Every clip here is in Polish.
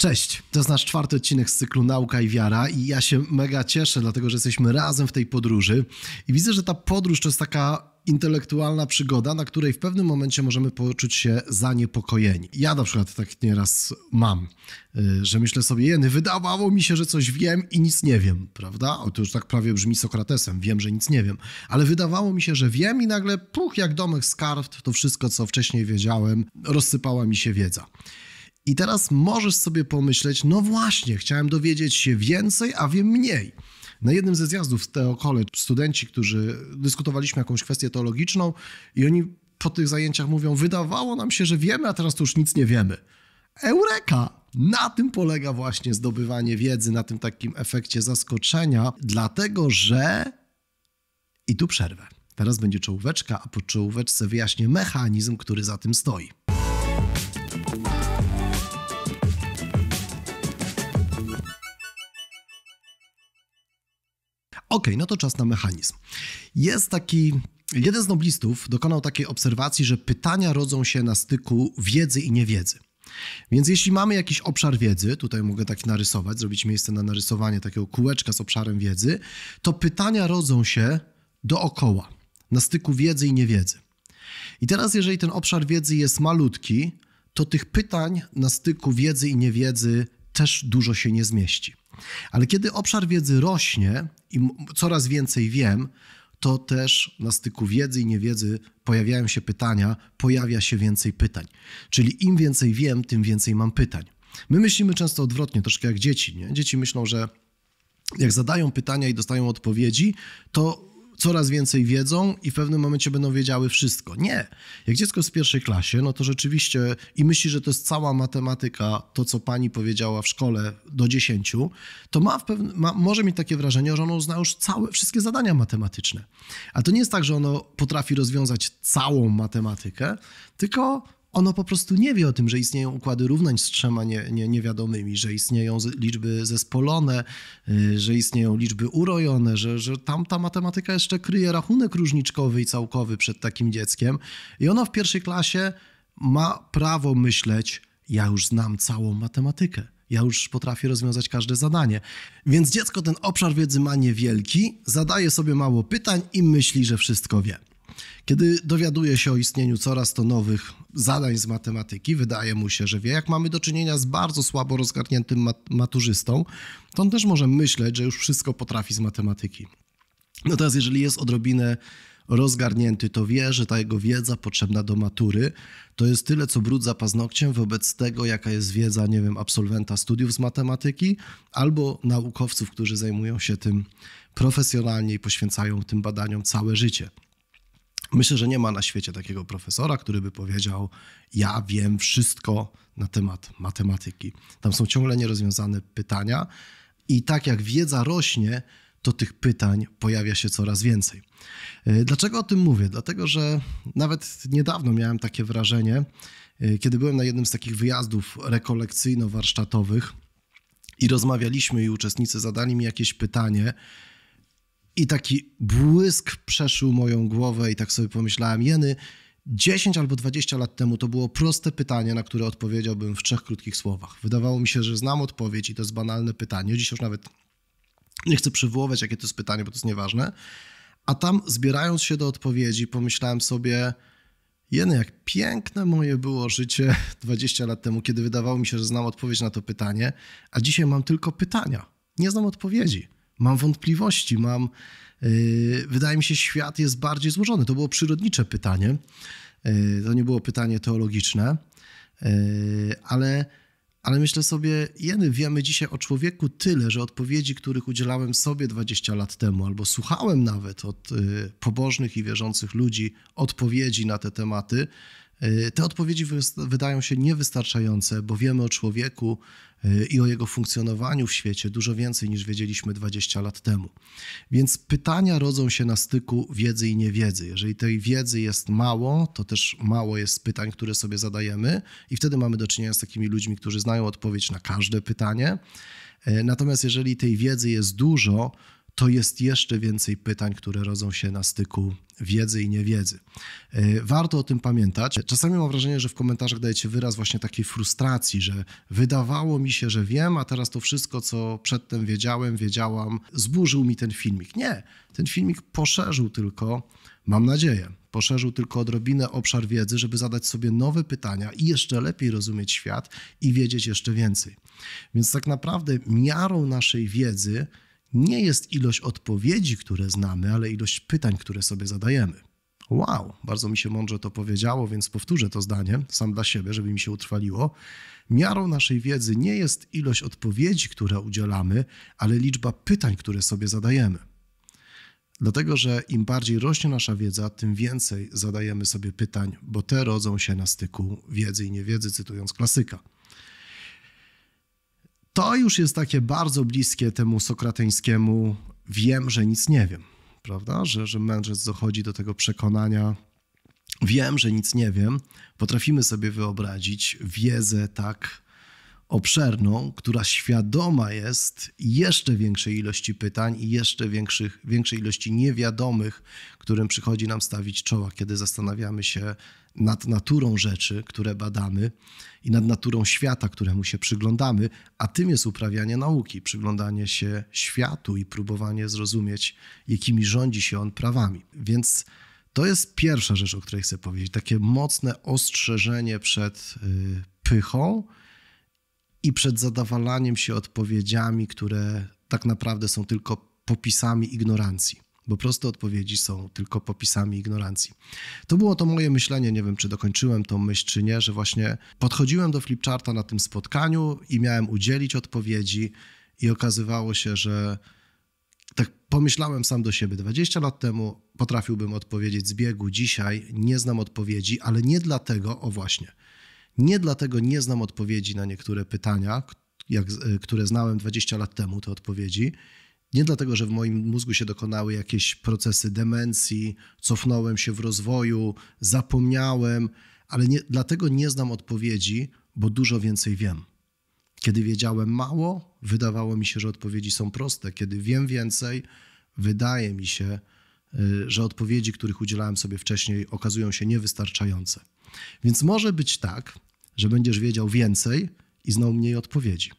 Cześć, to jest nasz czwarty odcinek z cyklu Nauka i Wiara i ja się mega cieszę, dlatego że jesteśmy razem w tej podróży i widzę, że ta podróż to jest taka intelektualna przygoda, na której w pewnym momencie możemy poczuć się zaniepokojeni. Ja na przykład tak nieraz mam, że myślę sobie, wydawało mi się, że coś wiem i nic nie wiem, prawda? O, to już tak prawie brzmi Sokratesem, wiem, że nic nie wiem, ale wydawało mi się, że wiem i nagle puch jak domek z kart, to wszystko, co wcześniej wiedziałem, rozsypała mi się wiedza. I teraz możesz sobie pomyśleć, no właśnie, chciałem dowiedzieć się więcej, a wiem mniej. Na jednym ze zjazdów w Teo College studenci, którzy dyskutowaliśmy jakąś kwestię teologiczną i oni po tych zajęciach mówią, wydawało nam się, że wiemy, a teraz to już nic nie wiemy. Eureka! Na tym polega właśnie zdobywanie wiedzy, na tym takim efekcie zaskoczenia, dlatego że... I tu przerwę. Teraz będzie czołóweczka, a po czołóweczce wyjaśnię mechanizm, który za tym stoi. Okej, no to czas na mechanizm. Jest taki... Jeden z noblistów dokonał takiej obserwacji, że pytania rodzą się na styku wiedzy i niewiedzy. Więc jeśli mamy jakiś obszar wiedzy, tutaj mogę tak narysować, zrobić miejsce na narysowanie takiego kółeczka z obszarem wiedzy, to pytania rodzą się dookoła, na styku wiedzy i niewiedzy. I teraz, jeżeli ten obszar wiedzy jest malutki, to tych pytań na styku wiedzy i niewiedzy też dużo się nie zmieści. Ale kiedy obszar wiedzy rośnie i coraz więcej wiem, to też na styku wiedzy i niewiedzy pojawiają się pytania, pojawia się więcej pytań. Czyli im więcej wiem, tym więcej mam pytań. My myślimy często odwrotnie, troszkę jak dzieci, nie? Dzieci myślą, że jak zadają pytania i dostają odpowiedzi, to coraz więcej wiedzą i w pewnym momencie będą wiedziały wszystko. Nie. Jak dziecko jest w pierwszej klasie, no to rzeczywiście i myśli, że to jest cała matematyka, to co pani powiedziała w szkole do 10, to może mieć takie wrażenie, że ono zna już wszystkie zadania matematyczne. A to nie jest tak, że ono potrafi rozwiązać całą matematykę, tylko ono po prostu nie wie o tym, że istnieją układy równań z trzema niewiadomymi, że istnieją liczby zespolone, że istnieją liczby urojone, że tam ta matematyka jeszcze kryje rachunek różniczkowy i całkowy przed takim dzieckiem. I ono w pierwszej klasie ma prawo myśleć, ja już znam całą matematykę, ja już potrafię rozwiązać każde zadanie. Więc dziecko ten obszar wiedzy ma niewielki, zadaje sobie mało pytań i myśli, że wszystko wie. Kiedy dowiaduje się o istnieniu coraz to nowych zadań z matematyki, wydaje mu się, że wie. Jak mamy do czynienia z bardzo słabo rozgarniętym maturzystą, to on też może myśleć, że już wszystko potrafi z matematyki. Natomiast jeżeli jest odrobinę rozgarnięty, to wie, że ta jego wiedza potrzebna do matury to jest tyle, co brud za paznokciem wobec tego, jaka jest wiedza, nie wiem, absolwenta studiów z matematyki albo naukowców, którzy zajmują się tym profesjonalnie i poświęcają tym badaniom całe życie. Myślę, że nie ma na świecie takiego profesora, który by powiedział, ja wiem wszystko na temat matematyki. Tam są ciągle nierozwiązane pytania i tak jak wiedza rośnie, to tych pytań pojawia się coraz więcej. Dlaczego o tym mówię? Dlatego, że nawet niedawno miałem takie wrażenie, kiedy byłem na jednym z takich wyjazdów rekolekcyjno-warsztatowych i rozmawialiśmy i uczestnicy zadali mi jakieś pytanie, i taki błysk przeszył moją głowę i tak sobie pomyślałem, 10 albo 20 lat temu to było proste pytanie, na które odpowiedziałbym w 3 krótkich słowach. Wydawało mi się, że znam odpowiedź i to jest banalne pytanie. Dziś już nawet nie chcę przywoływać, jakie to jest pytanie, bo to jest nieważne. A tam zbierając się do odpowiedzi pomyślałem sobie, jak piękne moje było życie 20 lat temu, kiedy wydawało mi się, że znam odpowiedź na to pytanie, a dzisiaj mam tylko pytania, nie znam odpowiedzi. Mam wątpliwości, wydaje mi się, świat jest bardziej złożony. To było przyrodnicze pytanie, to nie było pytanie teologiczne, ale myślę sobie, wiemy dzisiaj o człowieku tyle, że odpowiedzi, których udzielałem sobie 20 lat temu, albo słuchałem nawet od pobożnych i wierzących ludzi odpowiedzi na te tematy, te odpowiedzi wydają się niewystarczające, bo wiemy o człowieku i o jego funkcjonowaniu w świecie dużo więcej niż wiedzieliśmy 20 lat temu. Więc pytania rodzą się na styku wiedzy i niewiedzy. Jeżeli tej wiedzy jest mało, to też mało jest pytań, które sobie zadajemy i wtedy mamy do czynienia z takimi ludźmi, którzy znają odpowiedź na każde pytanie. Natomiast jeżeli tej wiedzy jest dużo, to jest jeszcze więcej pytań, które rodzą się na styku wiedzy i niewiedzy. Warto o tym pamiętać. Czasami mam wrażenie, że w komentarzach dajecie wyraz właśnie takiej frustracji, że wydawało mi się, że wiem, a teraz to wszystko, co przedtem wiedziałam, zburzył mi ten filmik. Nie, ten filmik poszerzył tylko, mam nadzieję, poszerzył tylko odrobinę obszar wiedzy, żeby zadać sobie nowe pytania i jeszcze lepiej rozumieć świat i wiedzieć jeszcze więcej. Więc tak naprawdę miarą naszej wiedzy nie jest ilość odpowiedzi, które znamy, ale ilość pytań, które sobie zadajemy. Wow, bardzo mi się mądrze to powiedziało, więc powtórzę to zdanie sam dla siebie, żeby mi się utrwaliło. Miarą naszej wiedzy nie jest ilość odpowiedzi, które udzielamy, ale liczba pytań, które sobie zadajemy. Dlatego, że im bardziej rośnie nasza wiedza, tym więcej zadajemy sobie pytań, bo te rodzą się na styku wiedzy i niewiedzy, cytując klasyka. To już jest takie bardzo bliskie temu sokrateńskiemu wiem, że nic nie wiem, prawda? Że mędrzec dochodzi do tego przekonania, wiem, że nic nie wiem. Potrafimy sobie wyobrazić wiedzę tak obszerną, która świadoma jest jeszcze większej ilości pytań i jeszcze większej ilości niewiadomych, którym przychodzi nam stawić czoła, kiedy zastanawiamy się nad naturą rzeczy, które badamy i nad naturą świata, któremu się przyglądamy, a tym jest uprawianie nauki, przyglądanie się światu i próbowanie zrozumieć, jakimi rządzi się on prawami. Więc to jest pierwsza rzecz, o której chcę powiedzieć. Takie mocne ostrzeżenie przed pychą i przed zadowalaniem się odpowiedziami, które tak naprawdę są tylko popisami ignorancji. Bo proste odpowiedzi są tylko popisami ignorancji. To było to moje myślenie, nie wiem, czy dokończyłem tą myśl, czy nie, że właśnie podchodziłem do flipcharta na tym spotkaniu i miałem udzielić odpowiedzi i okazywało się, że tak pomyślałem sam do siebie 20 lat temu, potrafiłbym odpowiedzieć z biegu, dzisiaj nie znam odpowiedzi, ale nie dlatego, o właśnie, nie dlatego nie znam odpowiedzi na niektóre pytania, które znałem 20 lat temu, te odpowiedzi. Nie dlatego, że w moim mózgu się dokonały jakieś procesy demencji, cofnąłem się w rozwoju, zapomniałem, ale dlatego nie znam odpowiedzi, bo dużo więcej wiem. Kiedy wiedziałem mało, wydawało mi się, że odpowiedzi są proste. Kiedy wiem więcej, wydaje mi się, że odpowiedzi, których udzielałem sobie wcześniej, okazują się niewystarczające. Więc może być tak, że będziesz wiedział więcej i znał mniej odpowiedzi.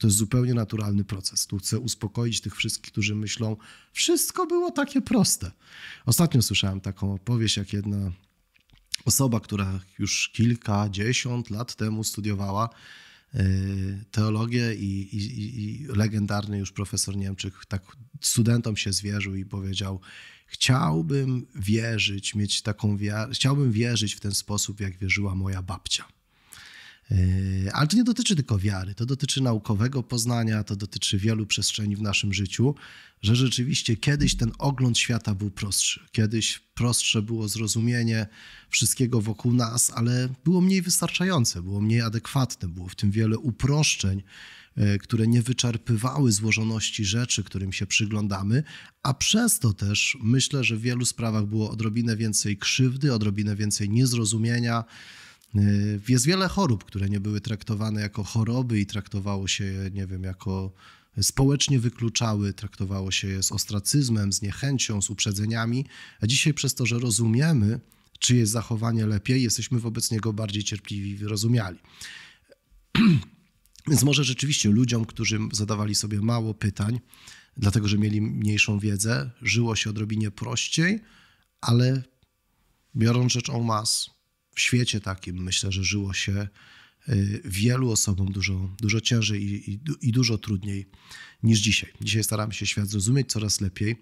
To jest zupełnie naturalny proces. Tu chcę uspokoić tych wszystkich, którzy myślą, wszystko było takie proste. Ostatnio słyszałem taką opowieść, jak jedna osoba, która już kilkadziesiąt lat temu studiowała teologię i legendarny już profesor Niemczyk tak studentom się zwierzył i powiedział, chciałbym wierzyć w ten sposób, jak wierzyła moja babcia. Ale to nie dotyczy tylko wiary, to dotyczy naukowego poznania, to dotyczy wielu przestrzeni w naszym życiu, że rzeczywiście kiedyś ten ogląd świata był prostszy. Kiedyś prostsze było zrozumienie wszystkiego wokół nas, ale było mniej wystarczające, było mniej adekwatne, było w tym wiele uproszczeń, które nie wyczerpywały złożoności rzeczy, którym się przyglądamy, a przez to też myślę, że w wielu sprawach było odrobinę więcej krzywdy, odrobinę więcej niezrozumienia. Jest wiele chorób, które nie były traktowane jako choroby i traktowało się je, nie wiem, jako społecznie wykluczały, traktowało się je z ostracyzmem, z niechęcią, z uprzedzeniami, a dzisiaj przez to, że rozumiemy, czyjeś jest zachowanie lepiej, jesteśmy wobec niego bardziej cierpliwi i wyrozumiali. Więc może rzeczywiście ludziom, którzy zadawali sobie mało pytań, dlatego, że mieli mniejszą wiedzę, żyło się odrobinie prościej, ale biorąc rzecz en masse, w świecie takim myślę, że żyło się wielu osobom dużo ciężej i dużo trudniej niż dzisiaj. Dzisiaj staramy się świat zrozumieć coraz lepiej,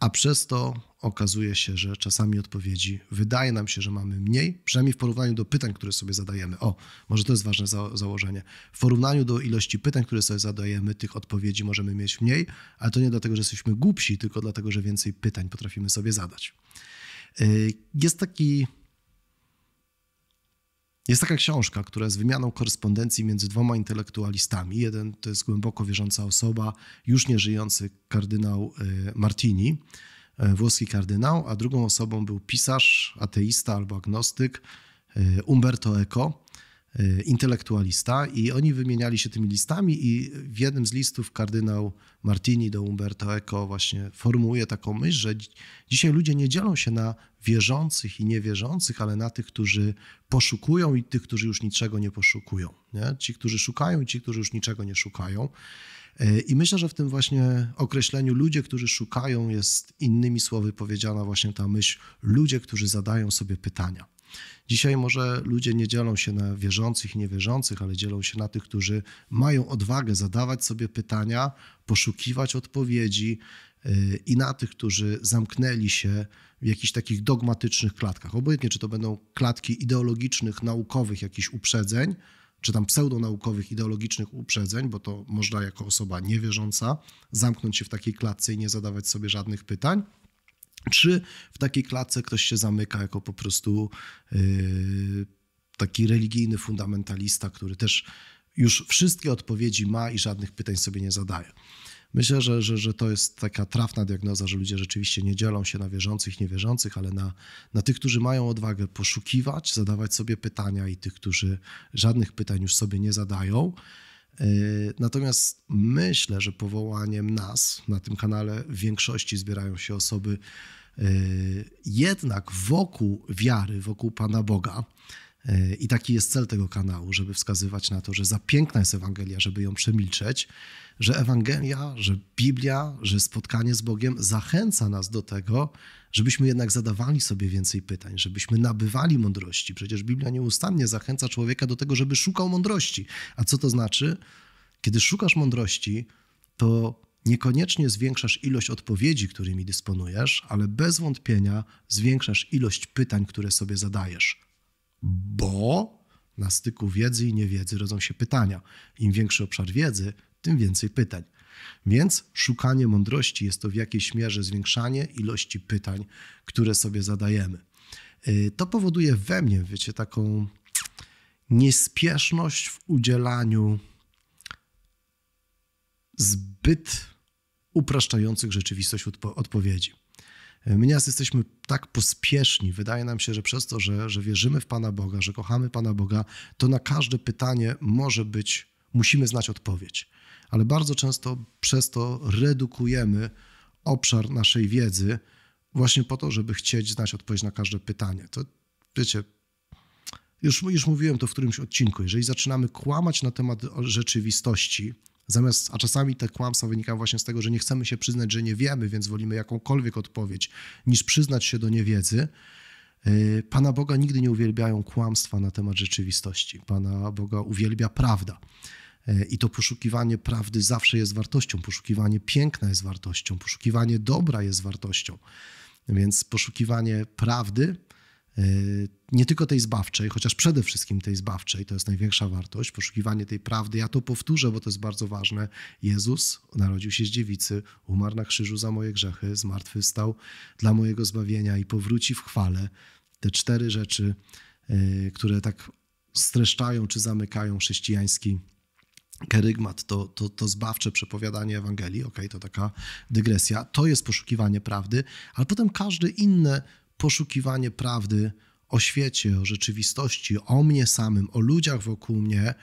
a przez to okazuje się, że czasami odpowiedzi wydaje nam się, że mamy mniej, przynajmniej w porównaniu do pytań, które sobie zadajemy. O, może to jest ważne założenie. W porównaniu do ilości pytań, które sobie zadajemy, tych odpowiedzi możemy mieć mniej, ale to nie dlatego, że jesteśmy głupsi, tylko dlatego, że więcej pytań potrafimy sobie zadać. Jest taka książka, która jest wymianą korespondencji między dwoma intelektualistami. Jeden to jest głęboko wierząca osoba, już nie żyjący kardynał Martini, włoski kardynał, a drugą osobą był pisarz, ateista albo agnostyk Umberto Eco. intelektualista i oni wymieniali się tymi listami i w jednym z listów kardynał Martini do Umberto Eco właśnie formułuje taką myśl, że dzisiaj ludzie nie dzielą się na wierzących i niewierzących, ale na tych, którzy poszukują i tych, którzy już niczego nie poszukują. Nie? Ci, którzy szukają i ci, którzy już niczego nie szukają. I myślę, że w tym właśnie określeniu ludzie, którzy szukają jest innymi słowy powiedziana właśnie ta myśl ludzie, którzy zadają sobie pytania. Dzisiaj może ludzie nie dzielą się na wierzących i niewierzących, ale dzielą się na tych, którzy mają odwagę zadawać sobie pytania, poszukiwać odpowiedzi i na tych, którzy zamknęli się w jakichś takich dogmatycznych klatkach. Obojętnie, czy to będą klatki ideologicznych, naukowych jakichś uprzedzeń, czy tam pseudonaukowych, ideologicznych uprzedzeń, bo to można jako osoba niewierząca zamknąć się w takiej klatce i nie zadawać sobie żadnych pytań. Czy w takiej klatce ktoś się zamyka jako po prostu taki religijny fundamentalista, który też już wszystkie odpowiedzi ma i żadnych pytań sobie nie zadaje. Myślę, że to jest taka trafna diagnoza, że ludzie rzeczywiście nie dzielą się na wierzących, niewierzących, ale na tych, którzy mają odwagę poszukiwać, zadawać sobie pytania i tych, którzy żadnych pytań już sobie nie zadają. Natomiast myślę, że powołaniem nas na tym kanale w większości zbierają się osoby jednak wokół wiary, wokół Pana Boga. I taki jest cel tego kanału, żeby wskazywać na to, że za piękna jest Ewangelia, żeby ją przemilczeć, że Ewangelia, że Biblia, że spotkanie z Bogiem zachęca nas do tego, żebyśmy jednak zadawali sobie więcej pytań, żebyśmy nabywali mądrości. Przecież Biblia nieustannie zachęca człowieka do tego, żeby szukał mądrości. A co to znaczy? Kiedy szukasz mądrości, to niekoniecznie zwiększasz ilość odpowiedzi, którymi dysponujesz, ale bez wątpienia zwiększasz ilość pytań, które sobie zadajesz. Bo na styku wiedzy i niewiedzy rodzą się pytania. Im większy obszar wiedzy, tym więcej pytań. Więc szukanie mądrości jest to w jakiejś mierze zwiększanie ilości pytań, które sobie zadajemy. To powoduje we mnie, wiecie, taką niespieszność w udzielaniu zbyt upraszczających rzeczywistość odpowiedzi. My nieraz jesteśmy tak pospieszni, wydaje nam się, że przez to, że wierzymy w Pana Boga, że kochamy Pana Boga, to na każde pytanie może być, musimy znać odpowiedź. Ale bardzo często przez to redukujemy obszar naszej wiedzy właśnie po to, żeby chcieć znać odpowiedź na każde pytanie. To wiecie, już mówiłem to w którymś odcinku, jeżeli zaczynamy kłamać na temat rzeczywistości, a czasami te kłamstwa wynikają właśnie z tego, że nie chcemy się przyznać, że nie wiemy, więc wolimy jakąkolwiek odpowiedź, niż przyznać się do niewiedzy. Pana Boga nigdy nie uwielbiają kłamstwa na temat rzeczywistości. Pana Boga uwielbia prawda. I to poszukiwanie prawdy zawsze jest wartością, poszukiwanie piękna jest wartością, poszukiwanie dobra jest wartością. Więc poszukiwanie prawdy, nie tylko tej zbawczej, chociaż przede wszystkim tej zbawczej, to jest największa wartość, poszukiwanie tej prawdy. Ja to powtórzę, bo to jest bardzo ważne. Jezus narodził się z dziewicy, umarł na krzyżu za moje grzechy, zmartwychwstał dla mojego zbawienia i powróci w chwale. Te cztery rzeczy, które tak streszczają czy zamykają chrześcijański kerygmat, to zbawcze przepowiadanie Ewangelii, okej, to taka dygresja, to jest poszukiwanie prawdy, ale potem każde inne poszukiwanie prawdy o świecie, o rzeczywistości, o mnie samym, o ludziach wokół mnie,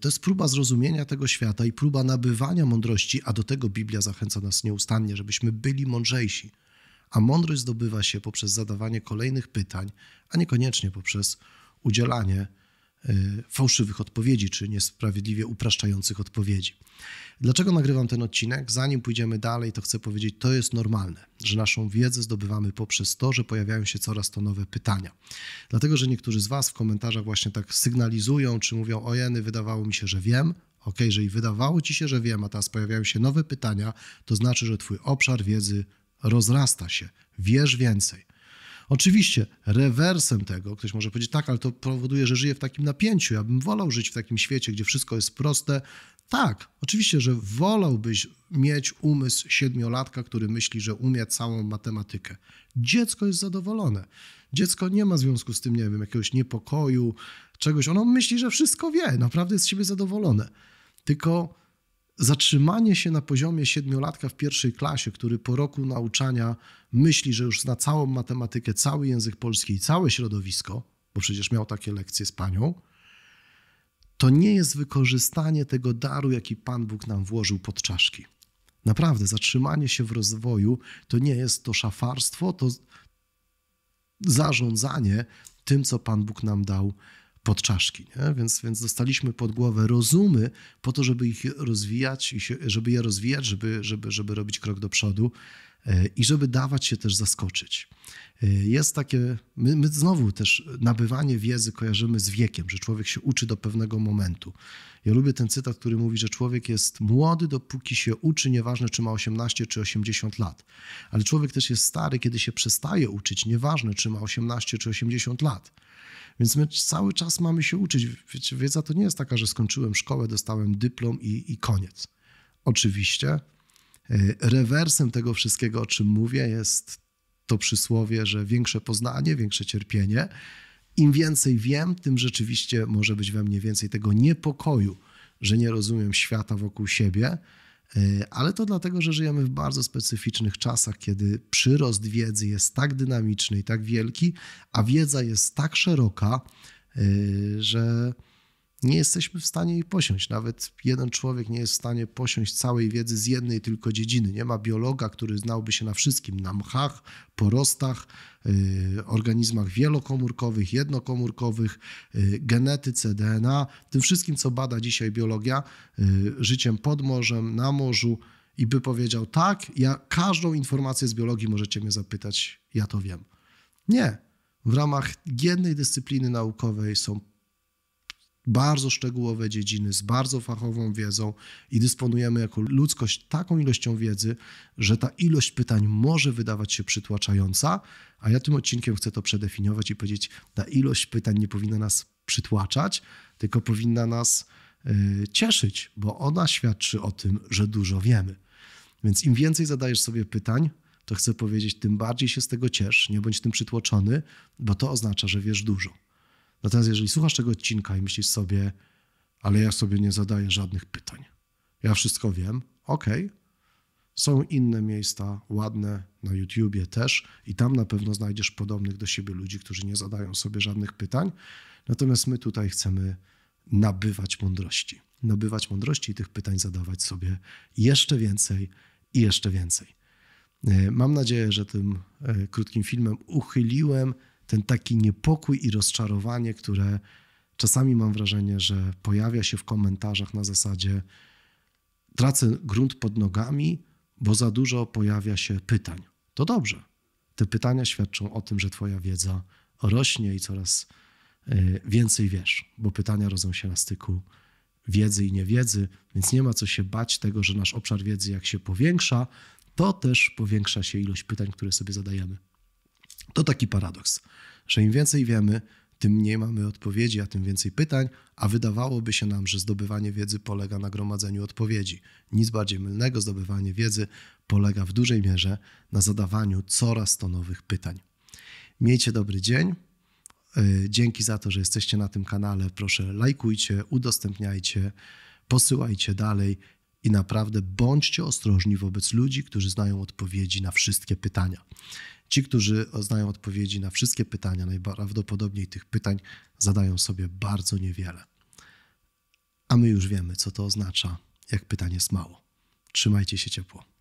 to jest próba zrozumienia tego świata i próba nabywania mądrości, a do tego Biblia zachęca nas nieustannie, żebyśmy byli mądrzejsi. A mądrość zdobywa się poprzez zadawanie kolejnych pytań, a niekoniecznie poprzez udzielanie fałszywych odpowiedzi, czy niesprawiedliwie upraszczających odpowiedzi. Dlaczego nagrywam ten odcinek? Zanim pójdziemy dalej, to chcę powiedzieć, to jest normalne, że naszą wiedzę zdobywamy poprzez to, że pojawiają się coraz to nowe pytania. Dlatego, że niektórzy z Was w komentarzach właśnie tak sygnalizują, czy mówią, ojeny, wydawało mi się, że wiem. Okej, jeżeli wydawało Ci się, że wiem, a teraz pojawiają się nowe pytania, to znaczy, że Twój obszar wiedzy rozrasta się, wiesz więcej. Oczywiście rewersem tego, ktoś może powiedzieć, tak, ale to powoduje, że żyję w takim napięciu. Ja bym wolał żyć w takim świecie, gdzie wszystko jest proste. Tak, oczywiście, że wolałbyś mieć umysł siedmiolatka, który myśli, że umie całą matematykę. Dziecko jest zadowolone. Dziecko nie ma w związku z tym, nie wiem, jakiegoś niepokoju, czegoś. Ono myśli, że wszystko wie, naprawdę jest z siebie zadowolone. Tylko zatrzymanie się na poziomie siedmiolatka w pierwszej klasie, który po roku nauczania myśli, że już zna całą matematykę, cały język polski i całe środowisko, bo przecież miał takie lekcje z panią, to nie jest wykorzystanie tego daru, jaki Pan Bóg nam włożył pod czaszki. Naprawdę, zatrzymanie się w rozwoju to nie jest to szafarstwo, to zarządzanie tym, co Pan Bóg nam dał pod czaszki. Nie? Więc dostaliśmy pod głowę rozumy po to, żeby ich rozwijać, żeby robić krok do przodu i żeby dawać się też zaskoczyć. Jest takie, my znowu też nabywanie wiedzy kojarzymy z wiekiem, że człowiek się uczy do pewnego momentu. Ja lubię ten cytat, który mówi, że człowiek jest młody, dopóki się uczy, nieważne czy ma 18 czy 80 lat. Ale człowiek też jest stary, kiedy się przestaje uczyć, nieważne czy ma 18 czy 80 lat. Więc my cały czas mamy się uczyć. Wiecie, wiedza to nie jest taka, że skończyłem szkołę, dostałem dyplom i koniec. Oczywiście rewersem tego wszystkiego, o czym mówię, jest to przysłowie, że większe poznanie, większe cierpienie. Im więcej wiem, tym rzeczywiście może być we mnie więcej tego niepokoju, że nie rozumiem świata wokół siebie, ale to dlatego, że żyjemy w bardzo specyficznych czasach, kiedy przyrost wiedzy jest tak dynamiczny i tak wielki, a wiedza jest tak szeroka, że nie jesteśmy w stanie jej posiąść. Nawet jeden człowiek nie jest w stanie posiąść całej wiedzy z jednej tylko dziedziny. Nie ma biologa, który znałby się na wszystkim, na mchach, porostach, organizmach wielokomórkowych, jednokomórkowych, genetyce, DNA, tym wszystkim, co bada dzisiaj biologia, życiem pod morzem, na morzu i by powiedział tak, ja każdą informację z biologii możecie mnie zapytać, ja to wiem. Nie. W ramach jednej dyscypliny naukowej są bardzo szczegółowe dziedziny z bardzo fachową wiedzą i dysponujemy jako ludzkość taką ilością wiedzy, że ta ilość pytań może wydawać się przytłaczająca, a ja tym odcinkiem chcę to przedefiniować i powiedzieć, ta ilość pytań nie powinna nas przytłaczać, tylko powinna nas cieszyć, bo ona świadczy o tym, że dużo wiemy. Więc im więcej zadajesz sobie pytań, to chcę powiedzieć, tym bardziej się z tego ciesz, nie bądź tym przytłoczony, bo to oznacza, że wiesz dużo. Natomiast jeżeli słuchasz tego odcinka i myślisz sobie, ale ja sobie nie zadaję żadnych pytań, ja wszystko wiem, okej. Są inne miejsca ładne na YouTubie też i tam na pewno znajdziesz podobnych do siebie ludzi, którzy nie zadają sobie żadnych pytań. Natomiast my tutaj chcemy nabywać mądrości. Nabywać mądrości i tych pytań zadawać sobie jeszcze więcej i jeszcze więcej. Mam nadzieję, że tym krótkim filmem uchyliłem ten taki niepokój i rozczarowanie, które czasami mam wrażenie, że pojawia się w komentarzach na zasadzie tracę grunt pod nogami, bo za dużo pojawia się pytań. To dobrze. Te pytania świadczą o tym, że twoja wiedza rośnie i coraz więcej wiesz, bo pytania rodzą się na styku wiedzy i niewiedzy, więc nie ma co się bać tego, że nasz obszar wiedzy jak się powiększa, to też powiększa się ilość pytań, które sobie zadajemy. To taki paradoks, że im więcej wiemy, tym mniej mamy odpowiedzi, a tym więcej pytań, a wydawałoby się nam, że zdobywanie wiedzy polega na gromadzeniu odpowiedzi. Nic bardziej mylnego, zdobywanie wiedzy polega w dużej mierze na zadawaniu coraz to nowych pytań. Miejcie dobry dzień. Dzięki za to, że jesteście na tym kanale. Proszę lajkujcie, udostępniajcie, posyłajcie dalej i naprawdę bądźcie ostrożni wobec ludzi, którzy znają odpowiedzi na wszystkie pytania. Ci, którzy znają odpowiedzi na wszystkie pytania, najprawdopodobniej tych pytań zadają sobie bardzo niewiele. A my już wiemy, co to oznacza, jak pytań jest mało. Trzymajcie się ciepło.